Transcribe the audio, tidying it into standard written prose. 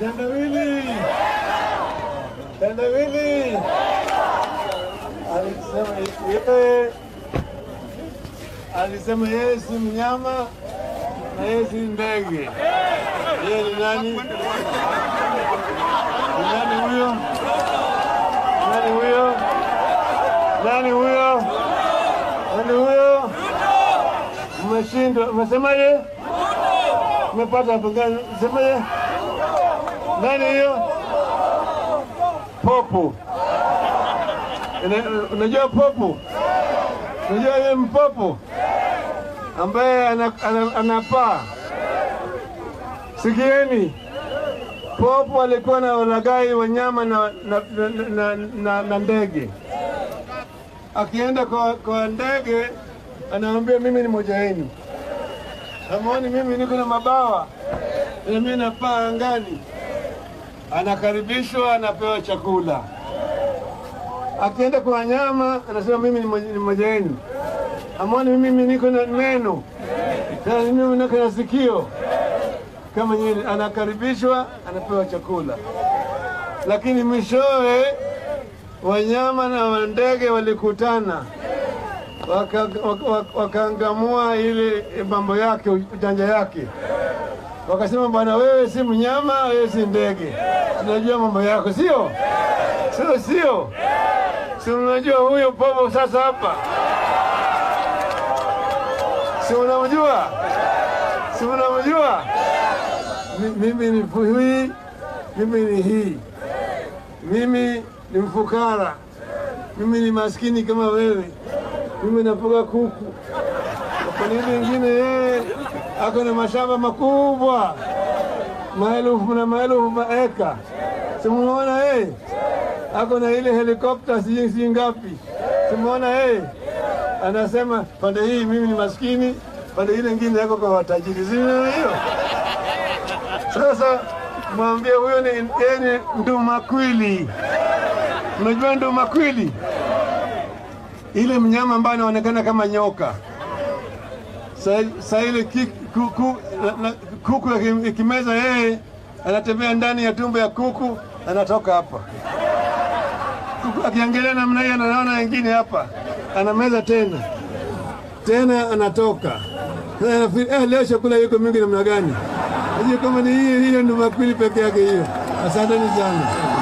Kitendawili! Kitendawili! Alisema yeye si mnyama na yeye si ndege. Yeye ni nani? Nani huyo? Nani huyo? Nani huyo? Nani huyo? Mmeshindwa. Mmesemaje? Mmepata pengine. Mmesemaje? Nani hiyo? Popo. Unajua popo? Unajua yeye mpopo? Ambaye anapaa. Sikieni. Popo alikuwa na ulagai wanyama na ndege. Akienda kwa ndege anaambia mimi ni moja wenu. Hamoni mimi niko na mabawa. Mimi napaa angani. Anakaribishwa, anapewa chakula. Akienda kwa nyama anasema mimi ni mmoja wenu. Hamoni mimi niko na meno. Na mimi niko na sikio. Kama yeye anakaribishwa, anapewa chakula. Lakini mwishowe wanyama na ndege walikutana. Wakaangamua ile mambo yake, ujanja yake. Wakasema bwana wewe si mnyama, wewe si ndege. Tunajua mambo yako, sio? Sio. Si unajua huyo popo sasa hapa? Si unamjua? Si unamjua? Mimi ni fuhi, mimi ni hii. Mimi ni mfukara. Mimi ni maskini kama wewe. Mimi nafuga kuku. Kwa nini wengine ako na mashamba makubwa? Maelfu na maelfu maeka. Simuona ako na ile helikopta si ngapi. Simuona anasema pande hii mimi ni maskini, pande ile nyingine yako kwa watajiri. Sio hiyo? Sasa mwambie huyo ni ndumakwili. Unajua ndumakwili? Ile mnyama ambaye anaonekana kama nyoka. Sasa ile kuku ikimeza yeye anatembea ndani ya tumbo ya kuku, anatoka hapa. Kuku akiangalia namna hiyo anaona wengine hapa. Anameza tena anatoka. Leo chakula yuko mingi namna gani? Hiyo kama ni hiyo ndumakwili peke yake hiyo. Asanteni sana.